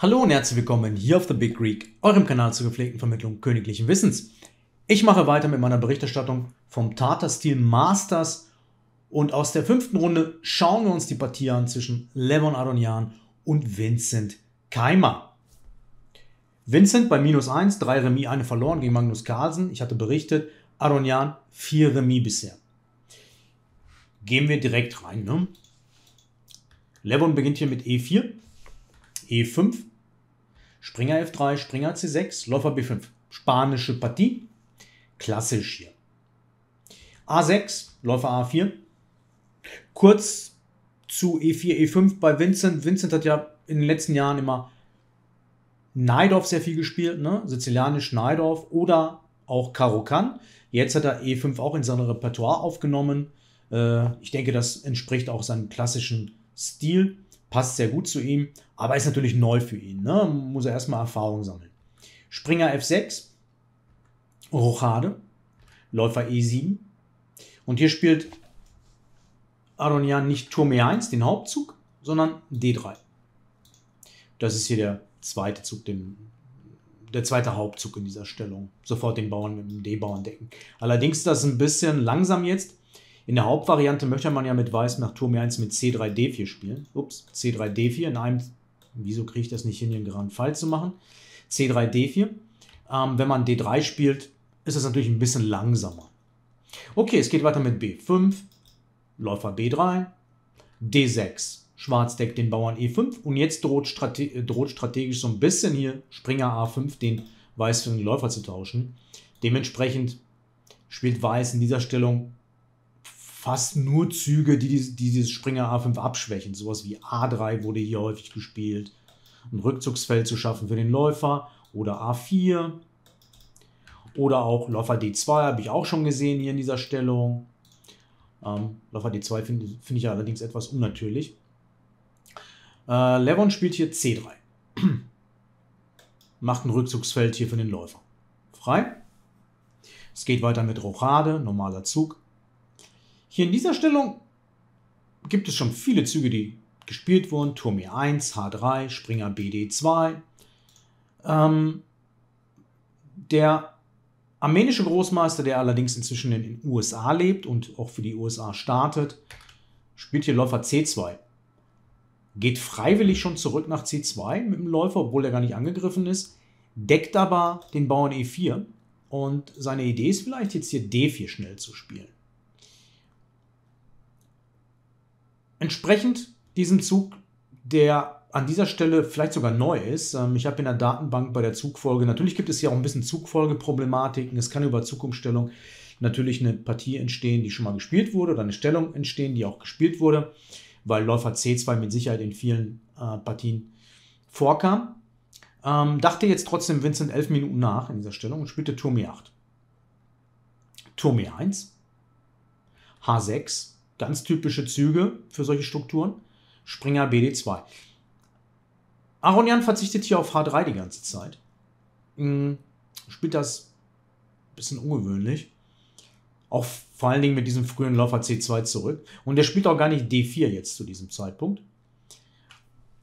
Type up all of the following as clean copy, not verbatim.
Hallo und herzlich willkommen hier auf The Big Greek, eurem Kanal zur gepflegten Vermittlung königlichen Wissens. Ich mache weiter mit meiner Berichterstattung vom Tata Steel Masters und aus der 5. Runde schauen wir uns die Partie an zwischen Levon Aronian und Vincent Keymer. Vincent bei -1, 3 Remis, 1 verloren gegen Magnus Carlsen. Ich hatte berichtet, Aronian 4 Remis bisher. Gehen wir direkt rein. Ne? Levon beginnt hier mit E4, E5, Springer F3, Springer C6, Läufer B5. Spanische Partie, klassisch hier. A6, Läufer A4, kurz zu E4, E5 bei Vincent. Vincent hat ja in den letzten Jahren immer Najdorf sehr viel gespielt, ne? Sizilianisch Najdorf oder auch Caro-Kann. Jetzt hat er E5 auch in sein Repertoire aufgenommen. Ich denke, das entspricht auch seinem klassischen Stil, passt sehr gut zu ihm, aber ist natürlich neu für ihn, ne? Muss er erstmal Erfahrung sammeln. Springer F6, Rochade, Läufer E7 und hier spielt Aronian nicht Turm E1, den Hauptzug, sondern D3. Das ist hier der zweite Zug, der zweite Hauptzug in dieser Stellung. Sofort den Bauern mit dem D-Bauern decken. Allerdings ist das ein bisschen langsam jetzt. In der Hauptvariante möchte man ja mit Weiß nach Turm E1 mit C3, D4 spielen. Ups, C3, D4 in einem... Wieso kriege ich das nicht hin, hier einen geraden Fall zu machen? C3, D4. Wenn man D3 spielt, ist das natürlich ein bisschen langsamer. Okay, es geht weiter mit B5, Läufer B3, D6. Schwarz deckt den Bauern E5 und jetzt droht strategisch so ein bisschen hier Springer A5, den Weiß für den Läufer zu tauschen. Dementsprechend spielt Weiß in dieser Stellung fast nur Züge, die dieses Springer A5 abschwächen. Sowas wie A3 wurde hier häufig gespielt, ein Rückzugsfeld zu schaffen für den Läufer oder A4 oder auch Läufer D2 habe ich auch schon gesehen hier in dieser Stellung. Läufer D2 finde ich allerdings etwas unnatürlich. Levon spielt hier C3. Macht ein Rückzugsfeld hier für den Läufer. Frei. Es geht weiter mit Rochade, normaler Zug. Hier in dieser Stellung gibt es schon viele Züge, die gespielt wurden. Turm E1, H3, Springer BD2. Der armenische Großmeister, der allerdings inzwischen in den USA lebt und auch für die USA startet, spielt hier Läufer C2. Geht freiwillig schon zurück nach C2 mit dem Läufer, obwohl er gar nicht angegriffen ist, deckt aber den Bauern E4 und seine Idee ist vielleicht jetzt hier D4 schnell zu spielen. Entsprechend diesem Zug, der an dieser Stelle vielleicht sogar neu ist, ich habe in der Datenbank bei der Zugfolge, natürlich gibt es hier auch ein bisschen Zugfolgeproblematiken, es kann über Zugumstellung natürlich eine Partie entstehen, die schon mal gespielt wurde oder eine Stellung entstehen, die auch gespielt wurde, weil Läufer C2 mit Sicherheit in vielen Partien vorkam. Dachte jetzt trotzdem Vincent 11 Minuten nach in dieser Stellung und spielte Turm E8. Turm E1, H6, ganz typische Züge für solche Strukturen, Springer BD2. Aronian verzichtet hier auf H3 die ganze Zeit. Spielt das ein bisschen ungewöhnlich. Auch vor allen Dingen mit diesem frühen Läufer C2 zurück. Und der spielt auch gar nicht D4 jetzt zu diesem Zeitpunkt.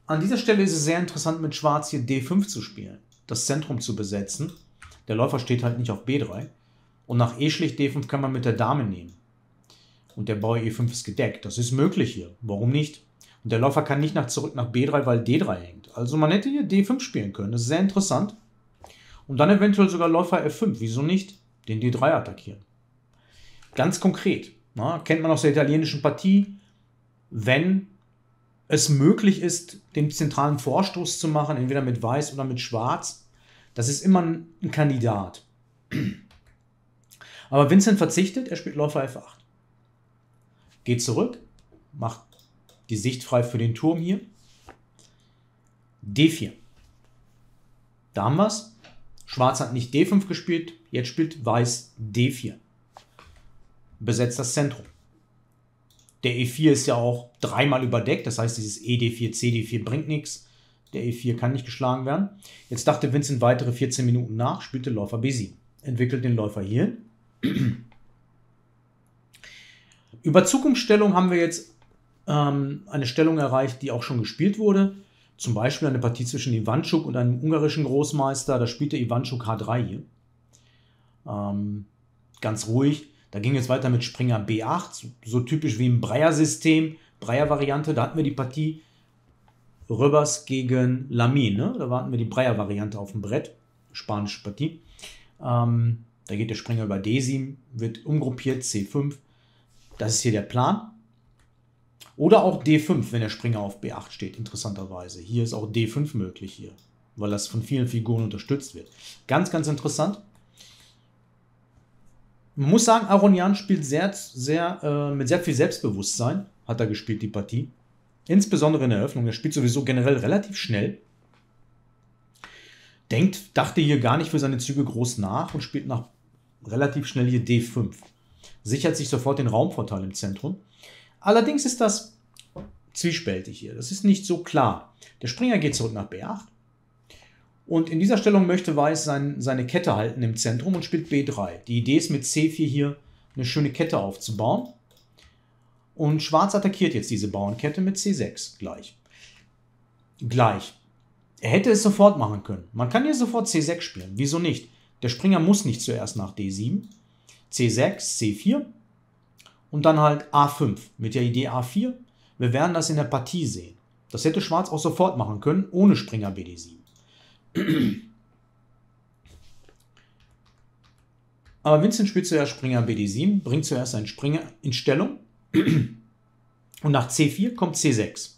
An dieser Stelle ist es sehr interessant, mit Schwarz hier D5 zu spielen. Das Zentrum zu besetzen. Der Läufer steht halt nicht auf B3. Und nach E schlicht D5 kann man mit der Dame nehmen. Und der Bauer E5 ist gedeckt. Das ist möglich hier. Warum nicht? Und der Läufer kann nicht zurück nach B3, weil D3 hängt. Also man hätte hier D5 spielen können. Das ist sehr interessant. Und dann eventuell sogar Läufer F5. Wieso nicht? Den D3 attackieren. Ganz konkret, na, kennt man aus der italienischen Partie, wenn es möglich ist, den zentralen Vorstoß zu machen, entweder mit Weiß oder mit Schwarz, das ist immer ein Kandidat. Aber Vincent verzichtet, er spielt Läufer F8. Geht zurück, macht die Sicht frei für den Turm hier. D4. Da haben wir es. Schwarz hat nicht D5 gespielt, jetzt spielt Weiß D4. Besetzt das Zentrum. Der E4 ist ja auch dreimal überdeckt, das heißt, dieses ED4, CD4 bringt nichts. Der E4 kann nicht geschlagen werden. Jetzt dachte Vincent weitere 14 Minuten nach, spielte Läufer B7. Entwickelt den Läufer hier. Über Zugumstellung haben wir jetzt eine Stellung erreicht, die auch schon gespielt wurde. Zum Beispiel eine Partie zwischen Ivanchuk und einem ungarischen Großmeister, da spielte Ivanchuk H3 hier. Ganz ruhig. Da ging es weiter mit Springer B8, so typisch wie im Breyer-System, Breyer-Variante. Da hatten wir die Partie Röbers gegen Lamin, ne? Da hatten wir die Breyer-Variante auf dem Brett, spanische Partie. Da geht der Springer über D7, wird umgruppiert, C5. Das ist hier der Plan. Oder auch D5, wenn der Springer auf B8 steht, interessanterweise. Hier ist auch D5 möglich, hier, weil das von vielen Figuren unterstützt wird. Ganz, ganz interessant. Man muss sagen, Aronian spielt mit sehr viel Selbstbewusstsein, hat er gespielt die Partie. Insbesondere in der Eröffnung. Er spielt sowieso generell relativ schnell. Dachte hier gar nicht für seine Züge groß nach und spielt nach relativ schnell hier D5. Sichert sich sofort den Raumvorteil im Zentrum. Allerdings ist das zwiespältig hier. Das ist nicht so klar. Der Springer geht zurück nach B8. Und in dieser Stellung möchte Weiß seine Kette halten im Zentrum und spielt B3. Die Idee ist, mit C4 hier eine schöne Kette aufzubauen. Und Schwarz attackiert jetzt diese Bauernkette mit C6 gleich. Er hätte es sofort machen können. Man kann hier sofort C6 spielen. Wieso nicht? Der Springer muss nicht zuerst nach D7. C6, C4 und dann halt A5 mit der Idee A4. Wir werden das in der Partie sehen. Das hätte Schwarz auch sofort machen können, ohne Springer BD7. Aber Vincent spielt zuerst Springer BD7, bringt zuerst seinen Springer in Stellung und nach C4 kommt C6.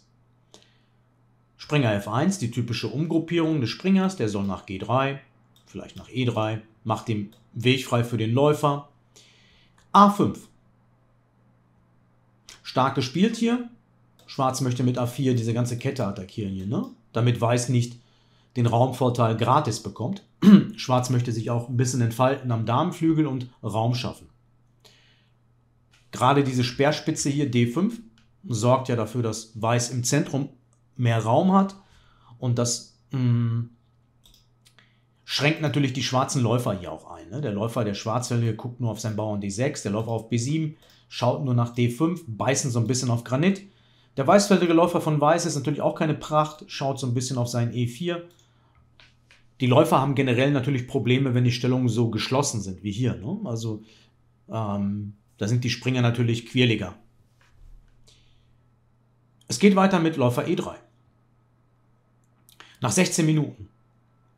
Springer F1, die typische Umgruppierung des Springers, der soll nach G3, vielleicht nach E3, macht den Weg frei für den Läufer. A5. Stark gespielt hier. Schwarz möchte mit A4 diese ganze Kette attackieren hier, ne? Damit Weiß nicht den Raumvorteil gratis bekommt. Schwarz möchte sich auch ein bisschen entfalten am Damenflügel und Raum schaffen. Gerade diese Speerspitze hier, D5, sorgt ja dafür, dass Weiß im Zentrum mehr Raum hat. Und das schränkt natürlich die schwarzen Läufer hier auch ein. Ne? Der Läufer, der Schwarzwelle, guckt nur auf seinen Bauern D6, der Läufer auf B7, schaut nur nach D5, beißen so ein bisschen auf Granit. Der weißfeldige Läufer von Weiß ist natürlich auch keine Pracht, schaut so ein bisschen auf seinen E4. Die Läufer haben generell natürlich Probleme, wenn die Stellungen so geschlossen sind wie hier. Ne? Also da sind die Springer natürlich quirliger. Es geht weiter mit Läufer E3. Nach 16 Minuten.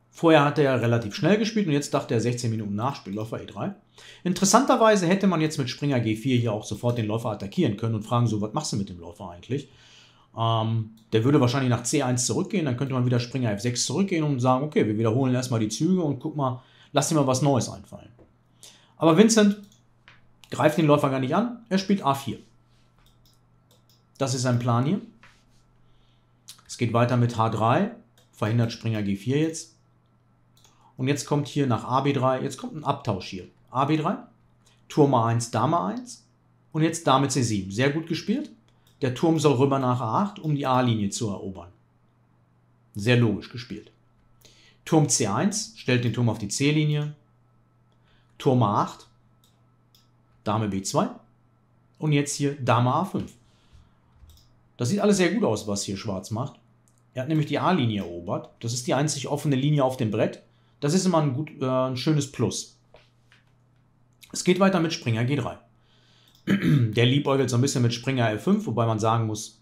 Vorher hat er relativ schnell gespielt und jetzt dachte er 16 Minuten nachspielt Läufer E3. Interessanterweise hätte man jetzt mit Springer G4 hier auch sofort den Läufer attackieren können und fragen so, was machst du mit dem Läufer eigentlich? Der würde wahrscheinlich nach C1 zurückgehen, dann könnte man wieder Springer F6 zurückgehen und sagen, okay, wir wiederholen erstmal die Züge und guck mal, lass dir mal was Neues einfallen. Aber Vincent greift den Läufer gar nicht an, er spielt A4. Das ist sein Plan hier. Es geht weiter mit H3, verhindert Springer G4 jetzt. Und jetzt kommt hier nach AB3, jetzt kommt ein Abtausch hier. AB3, Turm A1, Dame A1 und jetzt Dame C7. Sehr gut gespielt. Der Turm soll rüber nach A8, um die A-Linie zu erobern. Sehr logisch gespielt. Turm C1, stellt den Turm auf die C-Linie. Turm A8, Dame B2 und jetzt hier Dame A5. Das sieht alles sehr gut aus, was hier Schwarz macht. Er hat nämlich die A-Linie erobert. Das ist die einzig offene Linie auf dem Brett. Das ist immer ein schönes Plus. Es geht weiter mit Springer G3. Der liebäugelt so ein bisschen mit Springer L5, wobei man sagen muss,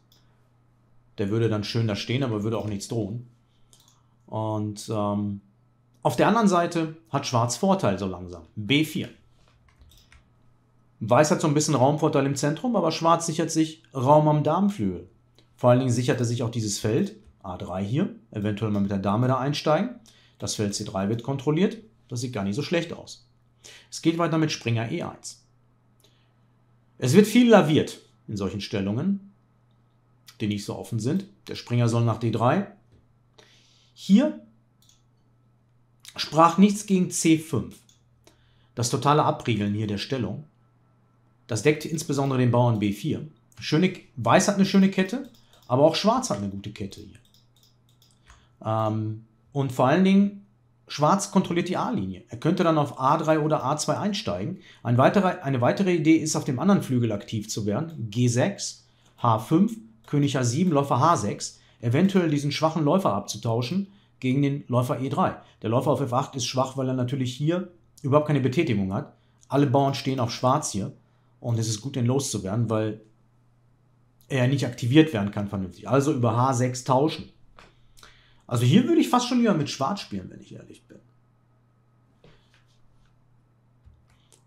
der würde dann schön da stehen, aber würde auch nichts drohen. Und auf der anderen Seite hat Schwarz Vorteil so langsam. B4. Weiß hat so ein bisschen Raumvorteil im Zentrum, aber Schwarz sichert sich Raum am Damenflügel. Vor allen Dingen sichert er sich auch dieses Feld, A3 hier, eventuell mal mit der Dame da einsteigen. Das Feld C3 wird kontrolliert, das sieht gar nicht so schlecht aus. Es geht weiter mit Springer E1. Es wird viel laviert in solchen Stellungen, die nicht so offen sind. Der Springer soll nach D3. Hier sprach nichts gegen C5. Das totale Abriegeln hier der Stellung. Das deckt insbesondere den Bauern B4. Weiß hat eine schöne Kette, aber auch Schwarz hat eine gute Kette hier. Und vor allen Dingen, Schwarz kontrolliert die A-Linie. Er könnte dann auf A3 oder A2 einsteigen. Eine weitere Idee ist, auf dem anderen Flügel aktiv zu werden. G6, H5, König A7, Läufer H6. eventuell diesen schwachen Läufer abzutauschen gegen den Läufer E3. Der Läufer auf F8 ist schwach, weil er natürlich hier überhaupt keine Betätigung hat. Alle Bauern stehen auf Schwarz hier und es ist gut, den loszuwerden, weil er nicht aktiviert werden kann vernünftig. Also über H6 tauschen. Also hier würde ich fast schon wieder mit Schwarz spielen, wenn ich ehrlich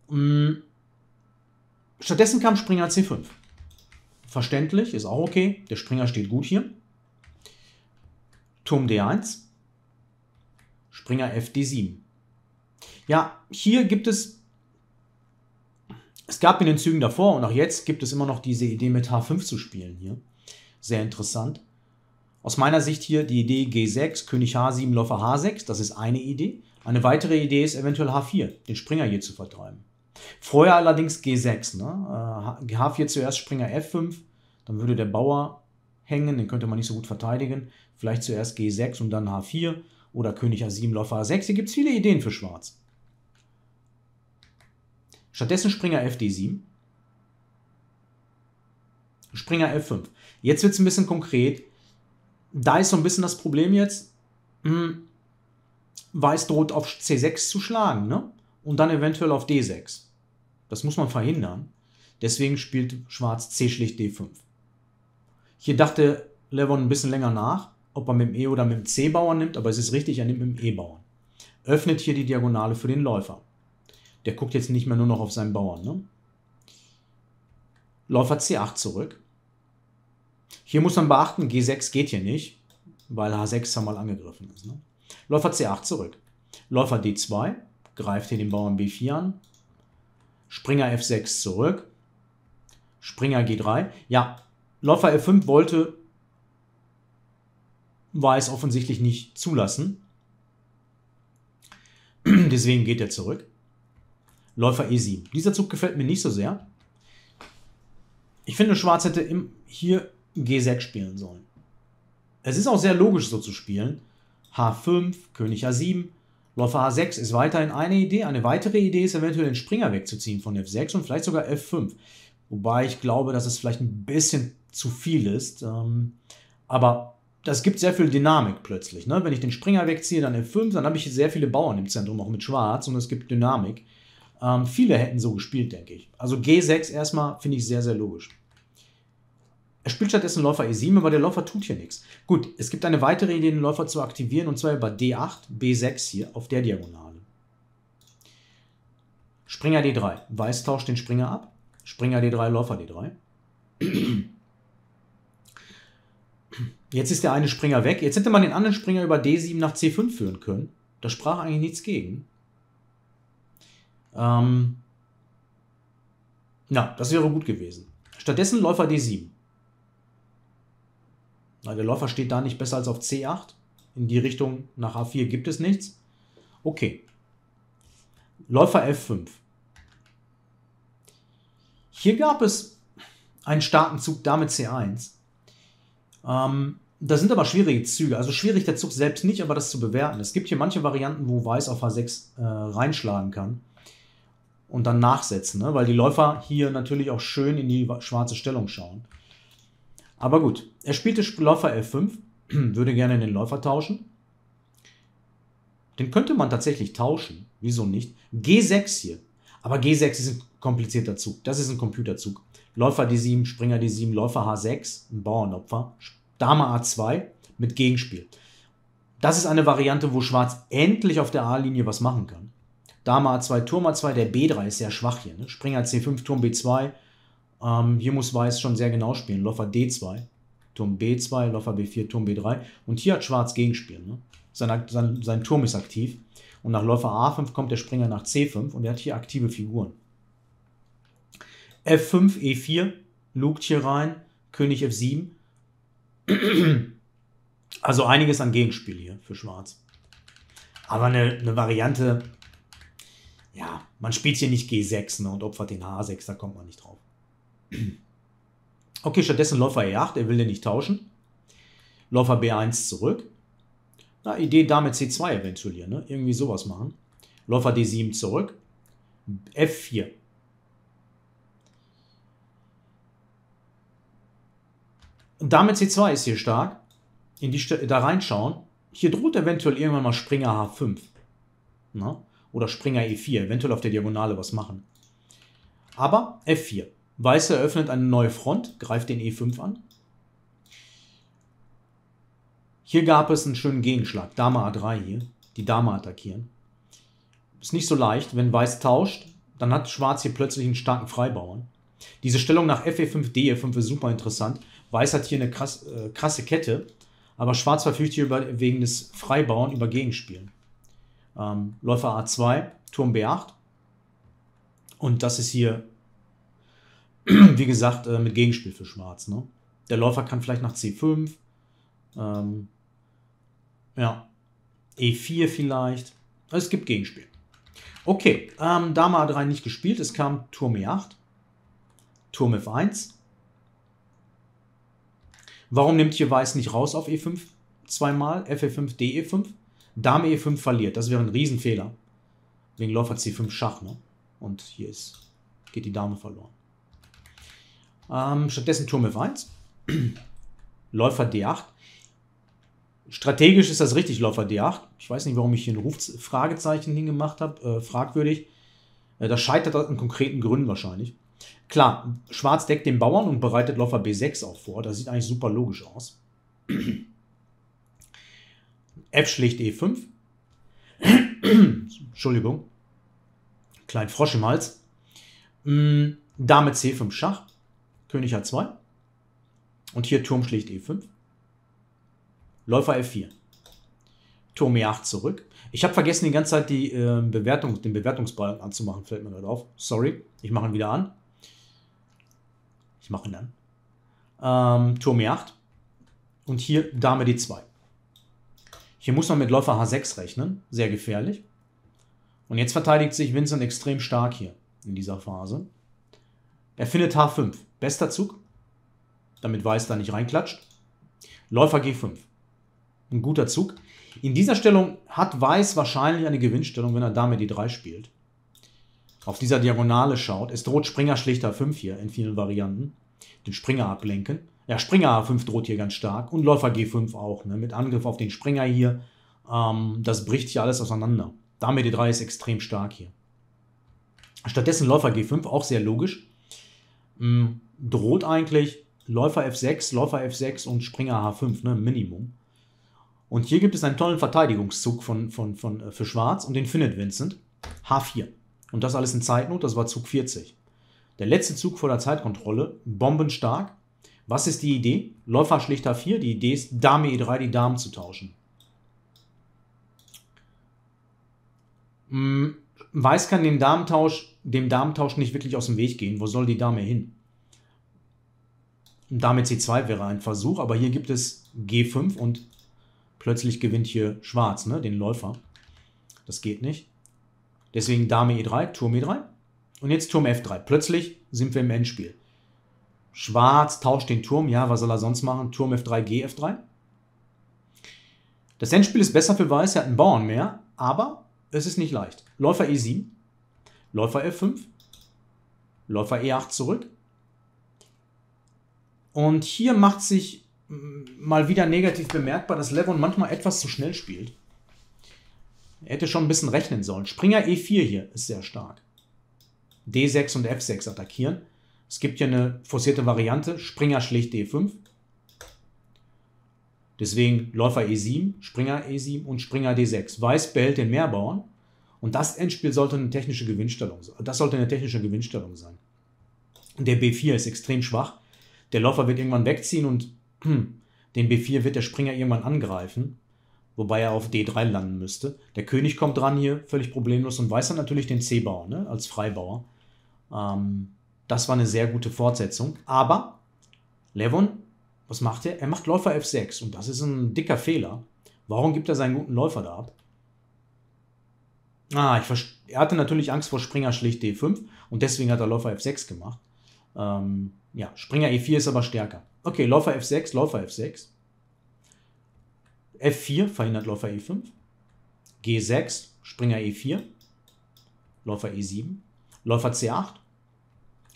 bin. Stattdessen kam Springer C5. Verständlich, ist auch okay. Der Springer steht gut hier. Turm D1. Springer F D7. Ja, hier gibt es... Es gab in den Zügen davor und auch jetzt gibt es immer noch diese Idee, mit H5 zu spielen hier. Sehr interessant. Aus meiner Sicht hier die Idee G6, König H7, Läufer H6. Das ist eine Idee. Eine weitere Idee ist eventuell H4, den Springer hier zu vertreiben. Vorher allerdings G6. Ne? H4 zuerst, Springer F5. Dann würde der Bauer hängen, den könnte man nicht so gut verteidigen. Vielleicht zuerst G6 und dann H4 oder König A7, Läufer A6. Hier gibt es viele Ideen für Schwarz. Stattdessen Springer FD7. Springer F5. Jetzt wird es ein bisschen konkret. Da ist so ein bisschen das Problem jetzt. Weiß droht auf C6 zu schlagen, ne? Und dann eventuell auf D6. Das muss man verhindern. Deswegen spielt Schwarz C schlicht D5. Hier dachte Levon ein bisschen länger nach, ob er mit dem E- oder mit dem C-Bauern nimmt, aber es ist richtig, er nimmt mit dem E-Bauern. Öffnet hier die Diagonale für den Läufer. Der guckt jetzt nicht mehr nur noch auf seinen Bauern, ne? Läufer C8 zurück. Hier muss man beachten, G6 geht hier nicht, weil H6 einmal angegriffen ist, ne? Läufer C8 zurück. Läufer D2 greift hier den Bauern B4 an. Springer F6 zurück. Springer G3. Ja, Läufer F5 wollte Weiß offensichtlich nicht zulassen. Deswegen geht er zurück. Läufer E7. Dieser Zug gefällt mir nicht so sehr. Ich finde, Schwarz hätte hier G6 spielen sollen. Es ist auch sehr logisch, so zu spielen. H5, König A7, Läufer H6 ist weiterhin eine Idee. Eine weitere Idee ist eventuell, den Springer wegzuziehen von F6 und vielleicht sogar F5. Wobei ich glaube, dass es vielleicht ein bisschen zu viel ist. Aber das gibt sehr viel Dynamik plötzlich. Ne? Wenn ich den Springer wegziehe, dann F5, dann habe ich sehr viele Bauern im Zentrum, auch mit Schwarz. Und es gibt Dynamik. Viele hätten so gespielt, denke ich. Also G6 erstmal finde ich sehr, sehr logisch. Er spielt stattdessen Läufer E7, aber der Läufer tut hier nichts. Gut, es gibt eine weitere Idee, den Läufer zu aktivieren, und zwar über D8, B6 hier auf der Diagonale. Springer D3. Weiß tauscht den Springer ab. Springer D3, Läufer D3. Jetzt ist der eine Springer weg. Jetzt hätte man den anderen Springer über D7 nach C5 führen können. Da sprach eigentlich nichts gegen. Na, das wäre gut gewesen. Stattdessen Läufer D7. Na, der Läufer steht da nicht besser als auf C8. In die Richtung nach A4 gibt es nichts. Okay. Läufer F5. Hier gab es einen starken Zug, Dame C1. Das sind aber schwierige Züge. Also schwierig der Zug selbst nicht, aber das zu bewerten. Es gibt hier manche Varianten, wo Weiß auf H6 reinschlagen kann. Und dann nachsetzen, ne? Weil die Läufer hier natürlich auch schön in die schwarze Stellung schauen. Aber gut, er spielte Läufer F5, würde gerne den Läufer tauschen. Den könnte man tatsächlich tauschen, wieso nicht? G6 hier, aber G6 ist ein komplizierter Zug, das ist ein Computerzug. Läufer D7, Springer D7, Läufer H6, ein Bauernopfer, Dame A2 mit Gegenspiel. Das ist eine Variante, wo Schwarz endlich auf der A-Linie was machen kann. Dame A2, Turm A2, der B3 ist sehr schwach hier. Ne? Springer C5, Turm B2. Hier muss Weiß schon sehr genau spielen. Läufer D2, Turm B2, Läufer B4, Turm B3. Und hier hat Schwarz Gegenspiel. Ne? Sein Turm ist aktiv. Und nach Läufer A5 kommt der Springer nach C5 und er hat hier aktive Figuren. F5, E4, lugt hier rein. König F7. Also einiges an Gegenspiel hier für Schwarz. Aber eine Variante... Ja, man spielt hier nicht G6, ne, und opfert den H6, da kommt man nicht drauf. Okay, stattdessen Läufer E8, er will den nicht tauschen. Läufer B1 zurück. Na, Idee Dame C2 eventuell hier, ne? Irgendwie sowas machen. Läufer D7 zurück. F4. Dame C2 ist hier stark. in die da reinschauen. Hier droht eventuell irgendwann mal Springer H5. Na? Oder Springer E4. Eventuell auf der Diagonale was machen. Aber F4. Weiß eröffnet eine neue Front. Greift den E5 an. Hier gab es einen schönen Gegenschlag. Dame A3 hier. Die Dame attackieren. Ist nicht so leicht. Wenn Weiß tauscht, dann hat Schwarz hier plötzlich einen starken Freibauern. Diese Stellung nach FE5, DE5 ist super interessant. Weiß hat hier eine krasse Kette. Aber Schwarz verfügt hier wegen des Freibauern über Gegenspielen. Läufer A2, Turm B8. Und das ist hier, wie gesagt, mit Gegenspiel für Schwarz. Ne? Der Läufer kann vielleicht nach C5. Ja, E4 vielleicht. Es gibt Gegenspiel. Okay, Dame A3 nicht gespielt. Es kam Turm E8. Turm F1. Warum nimmt hier Weiß nicht raus auf E5 zweimal? FE5, DE5. Dame E5 verliert. Das wäre ein Riesenfehler. Wegen Läufer C5 Schach. Ne? Und hier geht die Dame verloren. Stattdessen Turm F1. Läufer D8. Strategisch ist das richtig, Läufer D8. Ich weiß nicht, warum ich hier ein Fragezeichen hingemacht habe. Fragwürdig. Das scheitert an konkreten Gründen wahrscheinlich. Klar, Schwarz deckt den Bauern und bereitet Läufer B6 auch vor. Das sieht eigentlich super logisch aus. F schlicht E5. Entschuldigung. Kleinen Frosch im Hals. Dame C5 Schach. König H2. Und hier Turm schlicht E5. Läufer F4. Turm E8 zurück. Ich habe vergessen, die ganze Zeit den Bewertungsbalken anzumachen. Fällt mir gerade auf. Sorry, ich mache ihn wieder an. Ich mache ihn an. Turm E8. Und hier Dame D2. Hier muss man mit Läufer H6 rechnen. Sehr gefährlich. Und jetzt verteidigt sich Vincent extrem stark hier in dieser Phase. Er findet H5. Bester Zug. Damit Weiß da nicht reinklatscht. Läufer G5. Ein guter Zug. In dieser Stellung hat Weiß wahrscheinlich eine Gewinnstellung, wenn er Dame D3 spielt. Auf dieser Diagonale schaut. Es droht Springer schlicht H5 hier in vielen Varianten. Den Springer ablenken. Ja, Springer H5 droht hier ganz stark. Und Läufer G5 auch. Ne? Mit Angriff auf den Springer hier. Das bricht hier alles auseinander. Dame D3 ist extrem stark hier. Stattdessen Läufer G5, auch sehr logisch. Droht eigentlich Läufer F6 und Springer H5. Ne? Minimum. Und hier gibt es einen tollen Verteidigungszug für Schwarz und den findet Vincent. H4. Und das alles in Zeitnot, das war Zug 40. Der letzte Zug vor der Zeitkontrolle, bombenstark. Was ist die Idee? Läufer schlicht H4, die Idee ist, Dame E3, die Damen zu tauschen. Weiß kann dem Damentausch nicht wirklich aus dem Weg gehen. Wo soll die Dame hin? Dame C2 wäre ein Versuch, aber hier gibt es G5 und plötzlich gewinnt hier Schwarz, ne, den Läufer. Das geht nicht. Deswegen Dame E3, Turm E3 und jetzt Turm F3. Plötzlich sind wir im Endspiel. Schwarz tauscht den Turm. Ja, was soll er sonst machen? Turm F3, G F3. Das Endspiel ist besser für Weiß. Er hat einen Bauern mehr, aber es ist nicht leicht. Läufer E7, Läufer F5, Läufer E8 zurück. Und hier macht sich mal wieder negativ bemerkbar, dass Levon manchmal etwas zu schnell spielt. Er hätte schon ein bisschen rechnen sollen. Springer E4 hier ist sehr stark. D6 und F6 attackieren. Es gibt hier eine forcierte Variante. Springer schlicht D5. Deswegen Läufer E7, Springer E7 und Springer D6. Weiß behält den Mehrbauern. Und das Endspiel sollte eine technische Gewinnstellung sein. Das sollte eine technische Gewinnstellung sein. Und der B4 ist extrem schwach. Der Läufer wird irgendwann wegziehen und den B4 wird der Springer irgendwann angreifen, wobei er auf D3 landen müsste. Der König kommt dran hier, völlig problemlos, und Weiß dann natürlich den C-Bauer, ne, als Freibauer. Das war eine sehr gute Fortsetzung. Aber Levon, was macht er? Er macht Läufer F6 und das ist ein dicker Fehler. Warum gibt er seinen guten Läufer da ab? Er hatte natürlich Angst vor Springer schlicht D5 und deswegen hat er Läufer F6 gemacht. Ja, Springer E4 ist aber stärker. Okay, Läufer F6, Läufer F6. F4 verhindert Läufer E5. G6, Springer E4. Läufer E7. Läufer C8.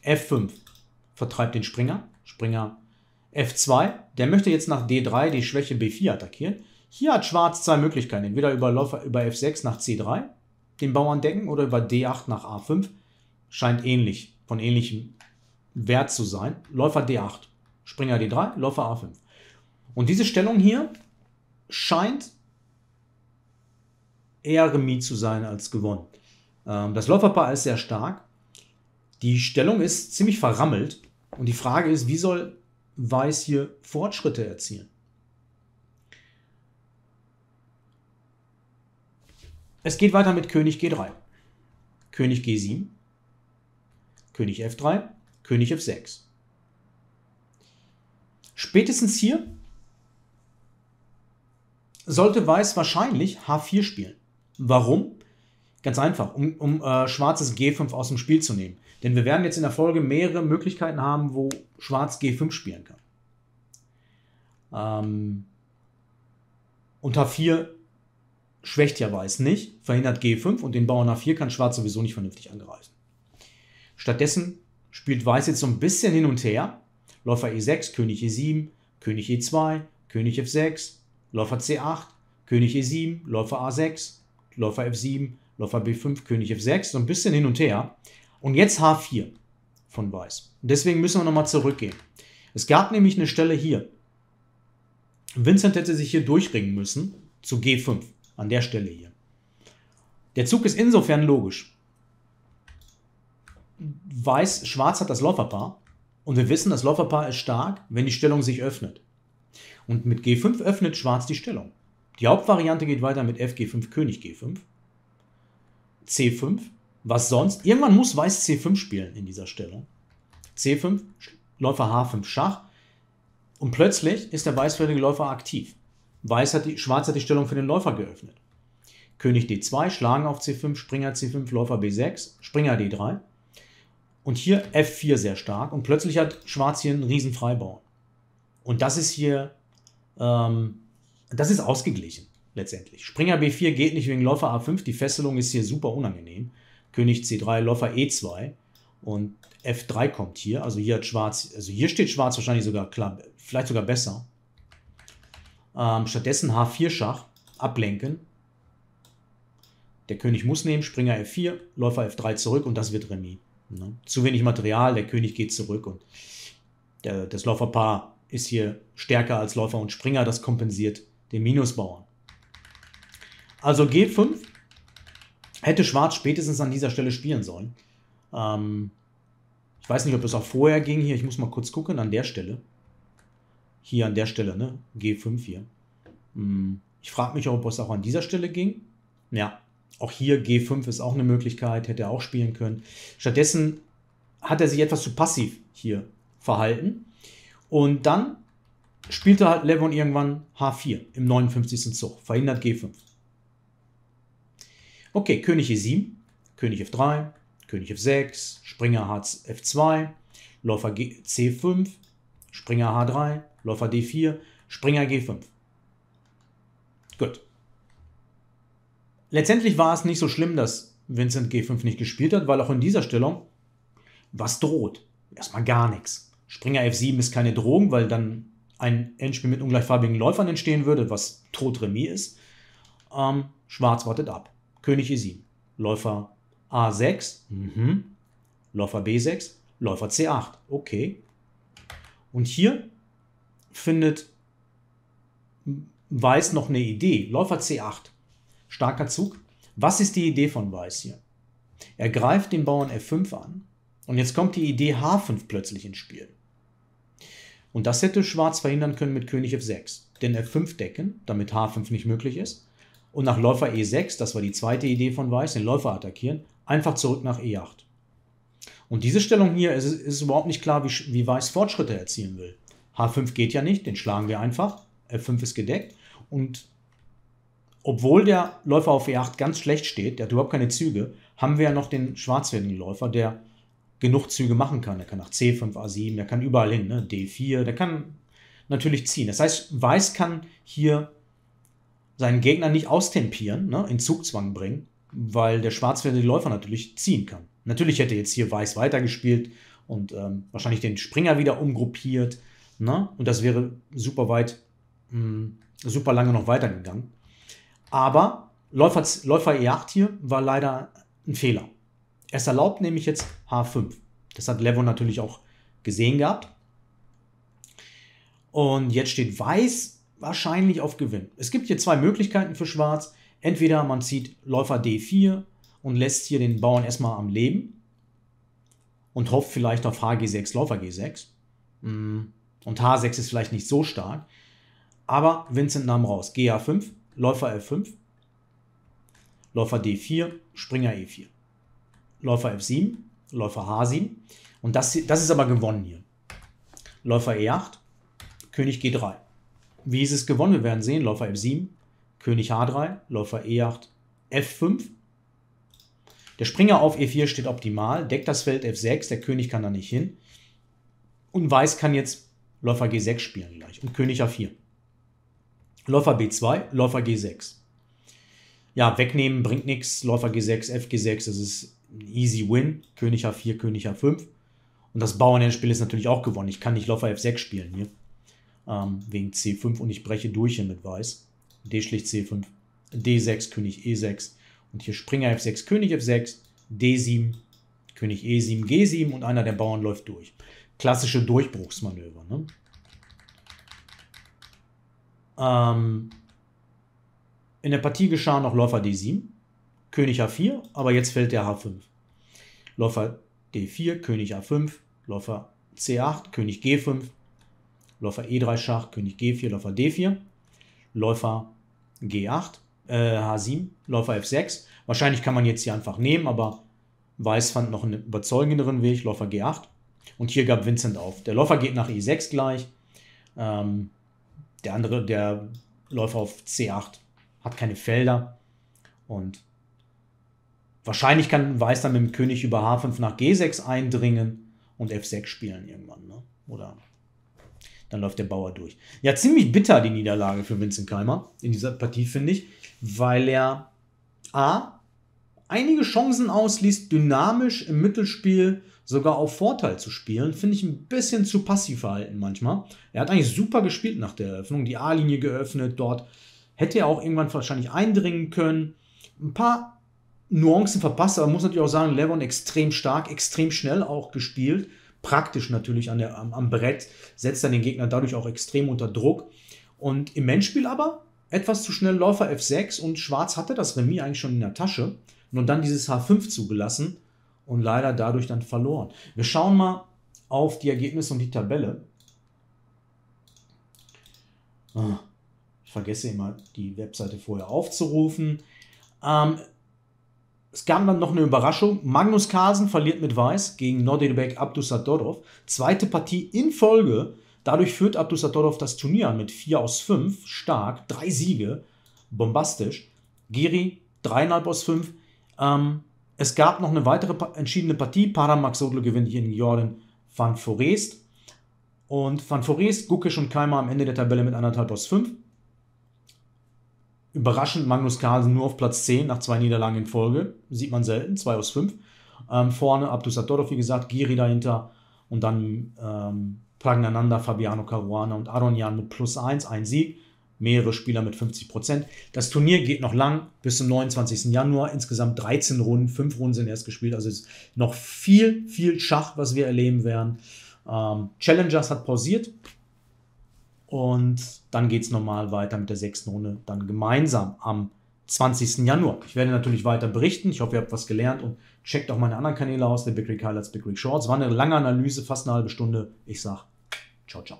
F5 vertreibt den Springer. Springer F2, der möchte jetzt nach D3 die Schwäche B4 attackieren. Hier hat Schwarz zwei Möglichkeiten, entweder über F6 nach C3 den Bauern decken oder über D8 nach A5. Scheint ähnlich, von ähnlichem Wert zu sein. Läufer D8, Springer D3, Läufer A5. Und diese Stellung hier scheint eher remis zu sein als gewonnen. Das Läuferpaar ist sehr stark. Die Stellung ist ziemlich verrammelt. Und die Frage ist, wie soll Weiß hier Fortschritte erzielen? Es geht weiter mit König G3, König G7, König F3, König F6. Spätestens hier sollte Weiß wahrscheinlich H4 spielen. Warum? Ganz einfach, um schwarzes G5 aus dem Spiel zu nehmen. Denn wir werden jetzt in der Folge mehrere Möglichkeiten haben, wo Schwarz G5 spielen kann. Und H4 schwächt ja Weiß nicht, verhindert G5 und den Bauern H4 kann Schwarz sowieso nicht vernünftig angreifen. Stattdessen spielt Weiß jetzt so ein bisschen hin und her. Läufer E6, König E7, König E2, König F6, Läufer C8, König E7, Läufer A6, Läufer F7, Läufer B5, König F6, so ein bisschen hin und her. Und jetzt H4 von Weiß. Und deswegen müssen wir nochmal zurückgehen. Es gab nämlich eine Stelle hier. Vincent hätte sich hier durchringen müssen zu G5, an der Stelle hier. Der Zug ist insofern logisch. Weiß, Schwarz hat das Läuferpaar und wir wissen, das Läuferpaar ist stark, wenn die Stellung sich öffnet. Und mit G5 öffnet Schwarz die Stellung. Die Hauptvariante geht weiter mit FG5, König G5, C5. Was sonst? Irgendwann muss Weiß C5 spielen in dieser Stellung. C5, Läufer H5, Schach. Und plötzlich ist der weißfällige Läufer aktiv. Schwarz hat die Stellung für den Läufer geöffnet. König D2, Schlagen auf C5, Springer C5, Läufer B6, Springer D3. Und hier F4 sehr stark. Und plötzlich hat Schwarz hier einen riesen Freibauern. Und das ist hier, das ist ausgeglichen letztendlich. Springer B4 geht nicht wegen Läufer A5. Die Fesselung ist hier super unangenehm. König C3, Läufer E2 und F3 kommt hier. Also hier hat Schwarz, also hier steht Schwarz wahrscheinlich sogar klar, vielleicht sogar besser. Stattdessen H4 Schach, ablenken. Der König muss nehmen, Springer F4, Läufer F3 zurück und das wird Remis. Ne? Zu wenig Material, der König geht zurück und das Läuferpaar ist hier stärker als Läufer und Springer, das kompensiert den Minusbauern. Also G5. Hätte Schwarz spätestens an dieser Stelle spielen sollen. Ich weiß nicht, ob das auch vorher ging hier. Ich muss mal kurz gucken. An der Stelle. Hier an der Stelle, ne? G5 hier. Ich frage mich, ob es auch an dieser Stelle ging. Ja, auch hier G5 ist auch eine Möglichkeit. Hätte er auch spielen können. Stattdessen hat er sich etwas zu passiv hier verhalten. Und dann spielte halt Levon irgendwann H4 im 59. Zug. Verhindert G5. Okay, König E7, König F3, König F6, Springer F2, Läufer C5, Springer H3, Läufer D4, Springer G5. Gut. Letztendlich war es nicht so schlimm, dass Vincent G5 nicht gespielt hat, weil auch in dieser Stellung was droht. Erstmal gar nichts. Springer F7 ist keine Drohung, weil dann ein Endspiel mit ungleichfarbigen Läufern entstehen würde, was tot Remis ist. Schwarz wartet ab. König E7, Läufer A6, Läufer B6, Läufer C8, okay. Und hier findet Weiß noch eine Idee, Läufer C8, starker Zug. Was ist die Idee von Weiß hier? Er greift den Bauern F5 an und jetzt kommt die Idee H5 plötzlich ins Spiel. Und das hätte Schwarz verhindern können mit König F6, denn F5 decken, damit H5 nicht möglich ist. Und nach Läufer E6, das war die zweite Idee von Weiß, den Läufer attackieren, einfach zurück nach E8. Und diese Stellung hier ist überhaupt nicht klar, wie Weiß Fortschritte erzielen will. H5 geht ja nicht, den schlagen wir einfach. F5 ist gedeckt. Und obwohl der Läufer auf E8 ganz schlecht steht, der hat überhaupt keine Züge, haben wir ja noch den schwarzfälligen Läufer, der genug Züge machen kann. Der kann nach C5, A7, der kann überall hin, ne? D4, der kann natürlich ziehen. Das heißt, Weiß kann hier seinen Gegner nicht austempieren, ne, in Zugzwang bringen, weil der schwarzfällige Läufer natürlich ziehen kann. Natürlich hätte jetzt hier Weiß weitergespielt und wahrscheinlich den Springer wieder umgruppiert, Ne? Und das wäre super weit, super lange noch weitergegangen. Aber Läufer E8 hier war leider ein Fehler. Es erlaubt nämlich jetzt H5. Das hat Levon natürlich auch gesehen gehabt. Und jetzt steht Weiß wahrscheinlich auf Gewinn. Es gibt hier zwei Möglichkeiten für Schwarz. Entweder man zieht Läufer D4 und lässt hier den Bauern erstmal am Leben und hofft vielleicht auf HG6, Läufer G6. Und H6 ist vielleicht nicht so stark. Aber Vincent nahm raus. GA5, Läufer F5, Läufer D4, Springer E4. Läufer F7, Läufer H7. Und das ist aber gewonnen hier. Läufer E8, König G3. Wie ist es gewonnen? Wir werden sehen. Läufer F7, König H3, Läufer E8, F5. Der Springer auf E4 steht optimal. Deckt das Feld F6, der König kann da nicht hin. Und Weiß kann jetzt Läufer G6 spielen gleich und König A4. Läufer B2, Läufer G6. Ja, wegnehmen bringt nichts. Läufer G6, FG6, das ist ein easy win. König A4, König A5. Und das Bauernendspiel ist natürlich auch gewonnen. Ich kann nicht Läufer F6 spielen hier. Wegen C5 und ich breche durch hier mit Weiß. D schlicht C5, D6, König E6. Und hier Springer F6, König F6, D7, König E7, G7 und einer der Bauern läuft durch. Klassische Durchbruchsmanöver. Ne? In der Partie geschah noch Läufer D7, König A4, aber jetzt fällt der H5. Läufer D4, König A5, Läufer C8, König G5, Läufer E3 Schach, König G4, Läufer D4, Läufer G8, H7, Läufer F6. Wahrscheinlich kann man jetzt hier einfach nehmen, aber Weiß fand noch einen überzeugenderen Weg, Läufer G8. Und hier gab Vincent auf. Der Läufer geht nach E6 gleich. Der Läufer auf C8 hat keine Felder. Und wahrscheinlich kann Weiß dann mit dem König über H5 nach G6 eindringen und F6 spielen irgendwann. Ne? Oder dann läuft der Bauer durch. Ja, ziemlich bitter die Niederlage für Vincent Keymer in dieser Partie, finde ich. Weil er A, einige Chancen ausließ, dynamisch im Mittelspiel sogar auf Vorteil zu spielen, finde ich ein bisschen zu passiv verhalten manchmal. Er hat eigentlich super gespielt nach der Eröffnung, die A-Linie geöffnet, dort hätte er auch irgendwann wahrscheinlich eindringen können. Ein paar Nuancen verpasst, aber man muss natürlich auch sagen, Levon extrem stark, extrem schnell auch gespielt, praktisch natürlich am Brett, setzt dann den Gegner dadurch auch extrem unter Druck. Und im Endspiel aber etwas zu schnell Läufer F6 und Schwarz hatte das Remis eigentlich schon in der Tasche und dann dieses H5 zugelassen und leider dadurch dann verloren. Wir schauen mal auf die Ergebnisse und die Tabelle. Ich vergesse immer, die Webseite vorher aufzurufen. Es gab dann noch eine Überraschung. Magnus Carlsen verliert mit Weiß gegen Nodirbek Abdusattorov. Zweite Partie in Folge. Dadurch führt Abdusattorov das Turnier an mit 4 aus 5. Stark. 3 Siege. Bombastisch. Giri 3,5 aus 5. Es gab noch eine weitere entschiedene Partie. Paramaxotlo gewinnt hier in Jorden van Foreest. Und van Foreest, Gukic und Kaima am Ende der Tabelle mit 1,5 aus 5. Überraschend Magnus Carlsen nur auf Platz 10 nach 2 Niederlagen in Folge. Sieht man selten, 2 aus 5. Vorne Abdusattorov, wie gesagt, Giri dahinter. Und dann Pragnananda, Fabiano Caruana und Aronian mit plus 1, ein Sieg. Mehrere Spieler mit 50%. Das Turnier geht noch lang bis zum 29. Januar. Insgesamt 13 Runden, 5 Runden sind erst gespielt. Also ist noch viel, viel Schach, was wir erleben werden. Challengers hat pausiert. Und dann geht es normal weiter mit der 6. Runde. Dann gemeinsam am 20. Januar. Ich werde natürlich weiter berichten. Ich hoffe, ihr habt was gelernt. Und checkt auch meine anderen Kanäle aus. The Big Greek Highlights, Big Greek Shorts. War eine lange Analyse, fast eine halbe Stunde. Ich sage, ciao, ciao.